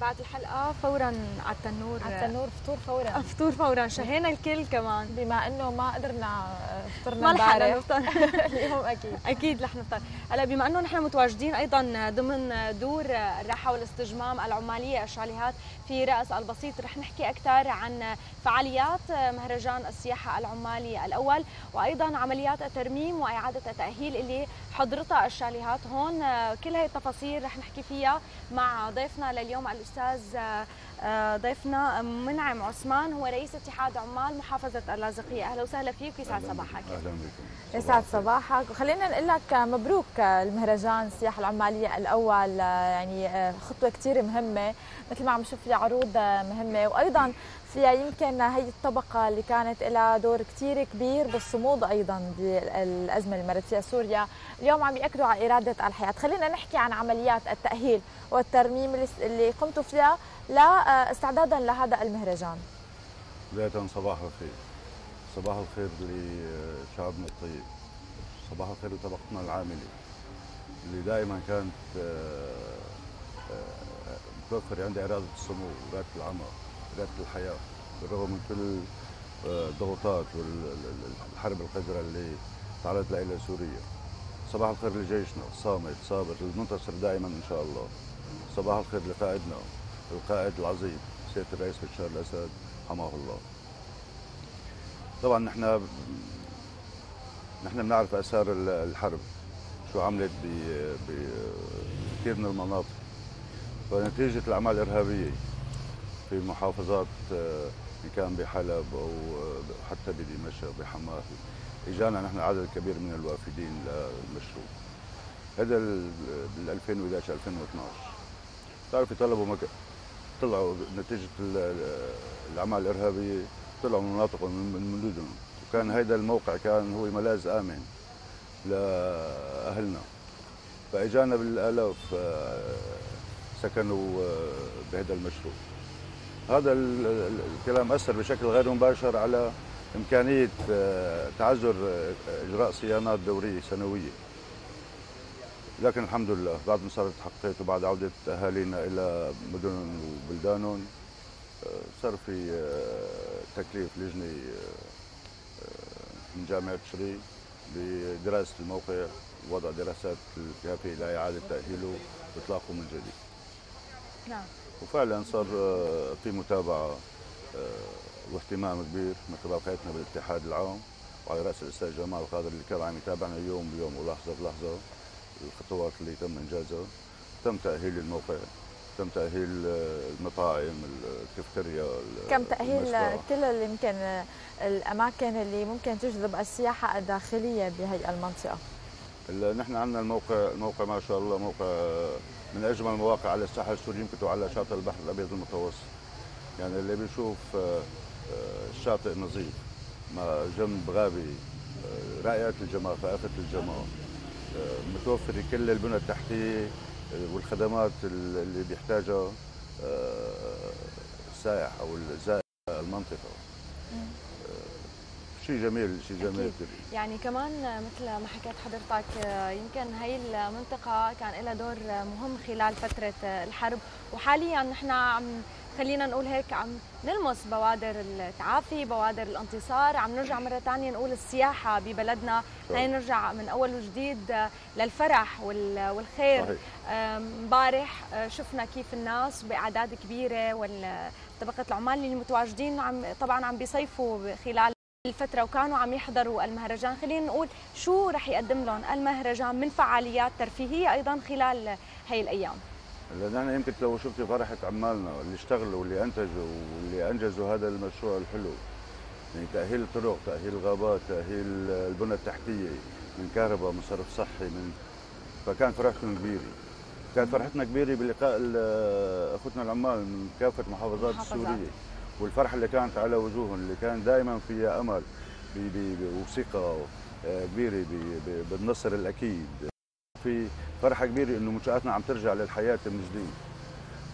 بعد الحلقه فورا على التنور، على التنور فطور فورا، فطور فورا. شهينا الكل كمان بما انه ما قدرنا فطرنا امبارح اليوم اكيد اكيد رح نفطر. هلا بما انه نحن متواجدين ايضا ضمن دور الراحه والاستجمام العماليه الشاليهات في رأس البسيط، رح نحكي اكثر عن فعاليات مهرجان السياحه العمالي الاول، وايضا عمليات الترميم واعاده التاهيل اللي حضرتها الشاليهات هون. كل هاي التفاصيل رح نحكي فيها مع ضيفنا لليوم الاستاذ ضيفنا منعم عثمان، هو رئيس اتحاد عمال محافظه اللاذقيه. اهلا وسهلا فيك ويسعد صباحك. اهلا بكم، يسعد صباحك. وخلينا نقول لك مبروك المهرجان السياحه العماليه الاول، يعني خطوه كثير مهمه، مثل ما عم نشوف في عروض مهمه، وايضا فيها يمكن هي الطبقه اللي كانت لها دور كثير كبير بالصمود ايضا بالازمه اللي مرت فيها سوريا، اليوم عم ياكدوا على اراده الحياه. خلينا نحكي عن عمليات التاهيل والترميم اللي قمتوا فيها استعدادا لهذا المهرجان. بدايه صباح الخير، صباح الخير لشعبنا الطيب، صباح الخير لطبقتنا العامله اللي دائما كانت متوفر عندها اراده الصمود، اراده العمل، اراده الحياه، بالرغم من كل الضغوطات والحرب القذره اللي تعرضت لها سوريا. صباح الخير لجيشنا الصامت الصابر المنتصر دائما ان شاء الله. صباح الخير لقائدنا القائد العظيم سياده الرئيس بشار الاسد حماه الله. طبعا نحن بنعرف اثار الحرب شو عملت بكثير من المناطق، فنتيجه الاعمال الارهابيه في محافظات ان كان بحلب او حتى بدمشق بحماه اجانا نحن عدد كبير من الوافدين للمشروع هذا بال 2011 2012. بتعرفي طلعوا نتيجه الاعمال الارهابيه، طلعوا من مناطقهم من مدنهم، وكان هذا الموقع كان هو ملاذ امن لاهلنا، فاجانا بالالاف سكنوا بهذا المشروع. هذا الكلام اثر بشكل غير مباشر على امكانيه تعذر اجراء صيانات دوريه سنويه، لكن الحمد لله بعد ما صارت تحققت وبعد عوده اهالينا الى مدنهم وبلدانهم صار في تكليف لجنه من جامعه تشرين بدراسه الموقع ووضع دراسات الكافيه لاعاده تاهيله واطلاقه من جديد. نعم. وفعلا صار في متابعه واهتمام كبير من قبل قيادتنا بالاتحاد العام وعلى راس الاستاذ جمال القادر اللي كان عم يتابعنا يوم بيوم ولحظه بلحظه الخطوات اللي تم انجازها. تم تاهيل الموقع، تم تاهيل المطاعم، الكافتيريا، كم تاهيل المشروع. كل اللي يمكن الاماكن اللي ممكن تجذب السياحه الداخليه بهي المنطقه. نحن عندنا الموقع ما شاء الله موقع من اجمل المواقع على الساحل السوري، يمكن على شاطئ البحر الابيض المتوسط. يعني اللي بيشوف الشاطئ نظيف مع جنب غابه رائعه الجمال، فائقه الجمال، متوفر كل البنى التحتيه والخدمات اللي بيحتاجها السائح او الزائر المنطقه. شيء جميل، شيء جميل. يعني كمان مثل ما حكيت حضرتك يمكن هي المنطقه كان لها دور مهم خلال فتره الحرب، وحاليا نحن خلينا نقول هيك عم نلمس بوادر التعافي، بوادر الانتصار، عم نرجع مرة ثانية نقول السياحة ببلدنا، خلينا نرجع من أول وجديد للفرح والخير. امبارح شفنا كيف الناس بأعداد كبيرة وطبقة العمال اللي متواجدين طبعا عم بيصيفوا خلال الفترة وكانوا عم يحضروا المهرجان. خلينا نقول شو رح يقدم لهم المهرجان من فعاليات ترفيهية أيضا خلال هاي الأيام. لأن يمكن لو شفتي فرحة عمالنا اللي اشتغلوا واللي أنتجوا واللي أنجزوا هذا المشروع الحلو، يعني تأهيل الطرق، تأهيل الغابات، تأهيل البنى التحتية، من كهرباء، من صرف صحي، فكان فرحتهم كبيرة. كان فرحتنا كبيرة بلقاء أخوتنا العمال من كافة المحافظات السورية، والفرحة اللي كانت على وجوههم اللي كان دائما فيها أمل وثقة كبيرة بالنصر الأكيد. في فرحة كبيرة إنه منشآتنا عم ترجع للحياة من جديد.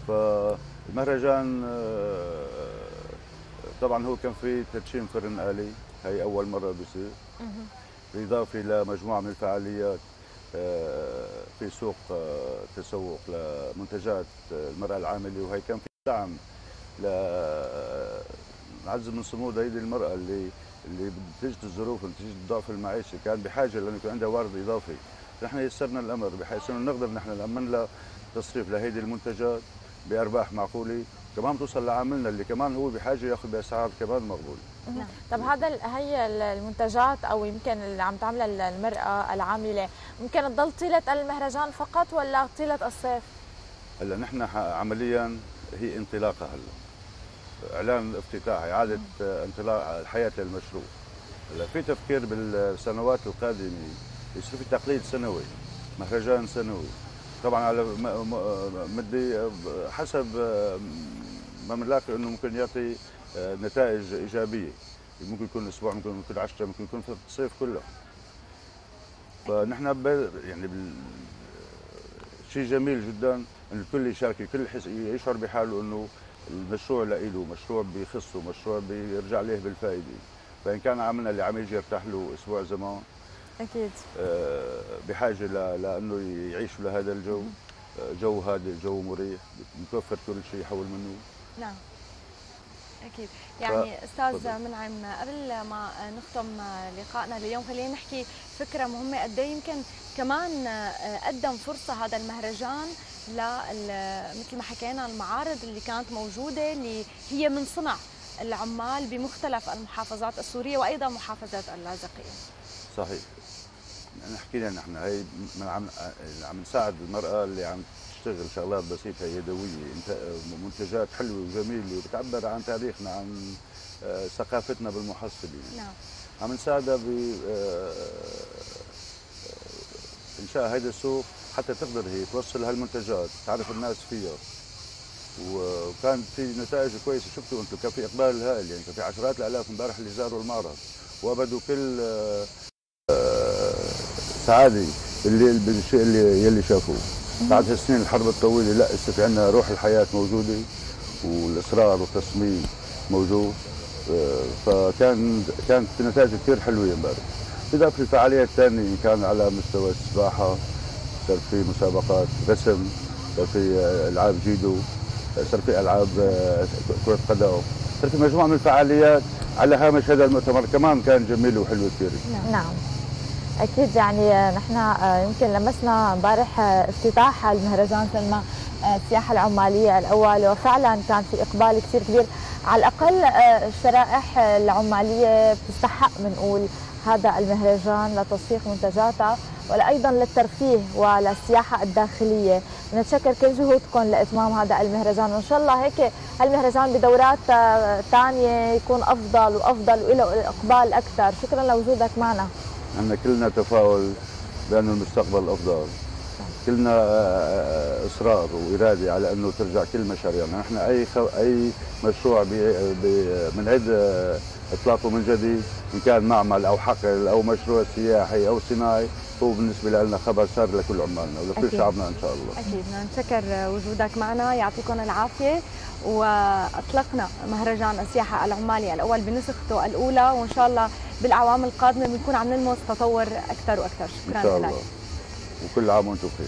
فالمهرجان طبعا هو كان في تدشين فرن آلي، هي أول مرة بيصير، بالإضافة لمجموعة من الفعاليات في سوق تسوق لمنتجات المرأة العاملة، وهي كان في دعم لعزز من صمود هيدي المرأة اللي بنتيجة الظروف ونتيجة الضعف المعيشي كان بحاجة لأنه يكون عندها ورد إضافي. نحن يسرنا الأمر بحيث إنه نقدر نحن نأمن لها تصريف لهيدي المنتجات بأرباح معقولة، كمان توصل لعاملنا اللي كمان هو بحاجه ياخذ باسعار كمان مقبوله. طب هذا هي المنتجات او يمكن اللي عم تعملها المراه العامله ممكن تضل طيله المهرجان فقط ولا طيله الصيف؟ هلا نحن عمليا هي انطلاقه، هلا اعلان افتتاحي، اعاده انطلاق الحياه للمشروع. هلا في تفكير بالسنوات القادمه يصير في تقليد سنوي، مهرجان سنوي، طبعا على مدي حسب ما بنلاقي انه ممكن يعطي نتائج ايجابيه، ممكن يكون اسبوع، ممكن يكون 10، ممكن يكون في الصيف كله. فنحن يعني شيء جميل جدا انه الكل يشارك، الكل يشعر بحاله انه المشروع له، مشروع بيخصه، مشروع بيرجع له بالفائده. فان كان عملنا اللي عم يجي يرتاح له اسبوع زمان اكيد بحاجه لانه يعيشوا لهذا الجو، جو هادئ، جو مريح، متوفر كل شيء حول منه. نعم اكيد. يعني استاذ منعم، قبل ما نختم لقائنا اليوم خلينا نحكي فكره مهمه، قد ايه يمكن كمان قدم فرصه هذا المهرجان مثل ما حكينا المعارض اللي كانت موجوده اللي هي من صنع العمال بمختلف المحافظات السوريه وايضا محافظه اللاذقيه. صحيح. نحكي نحن هي عم نساعد المرأة اللي عم تشتغل شغلات بسيطة يدوية، منتجات حلوة وجميلة وبتعبر عن تاريخنا، عن ثقافتنا بالمحصلة. نعم. عم نساعدها بإنشاء هيدا السوق حتى تقدر هي توصل هالمنتجات، تعرف الناس فيها. وكان في نتائج كويسة، شفتوا أنتم كان في إقبال هائل، يعني كان في عشرات الآلاف امبارح اللي زاروا المعرض وأبدوا كل سعادة بالشيء اللي شافوه بعد هالسنين الحرب الطويله. لا هسه في عندنا روح الحياه موجوده والاصرار والتصميم موجود، فكانت نتائج كثير حلوه امبارح. بالاضافه لفعاليات ثانيه كان على مستوى السباحه، صار في مسابقات رسم، صار في العاب جيدو، صار في العاب كره قدم، صار في مجموعه من الفعاليات على هامش هذا المؤتمر، كمان كان جميل وحلو كثير. نعم اكيد. يعني نحن يمكن لمسنا امبارح افتتاح المهرجان تم السياحه العماليه الاول، وفعلا كان في اقبال كثير كبير، على الاقل الشرائح العماليه بتستحق بنقول هذا المهرجان لتسويق منتجاتها وايضا للترفيه وللسياحه الداخليه. نتشكر كل جهودكم لاتمام هذا المهرجان، وان شاء الله هيك المهرجان بدورات ثانيه يكون افضل وافضل وله اقبال اكثر. شكرا لوجودك معنا. احنا كلنا تفاؤل بانه المستقبل افضل، كلنا اصرار واراده على انه ترجع كل مشاريعنا، نحن اي مشروع بنعيد اطلاقه من جديد، ان كان معمل او حقل او مشروع سياحي او صناعي، هو بالنسبه لنا خبر سار لكل عمالنا ولكل شعبنا ان شاء الله. اكيد نتشكر وجودك معنا، يعطيكم العافيه. واطلقنا مهرجان السياحه العمالي الاول بنسخته الاولى، وان شاء الله بالاعوام القادمه بنكون عم نلمس تطور اكثر واكثر. شكرا لك. ان شاء الله، وكل عام وانتم بخير.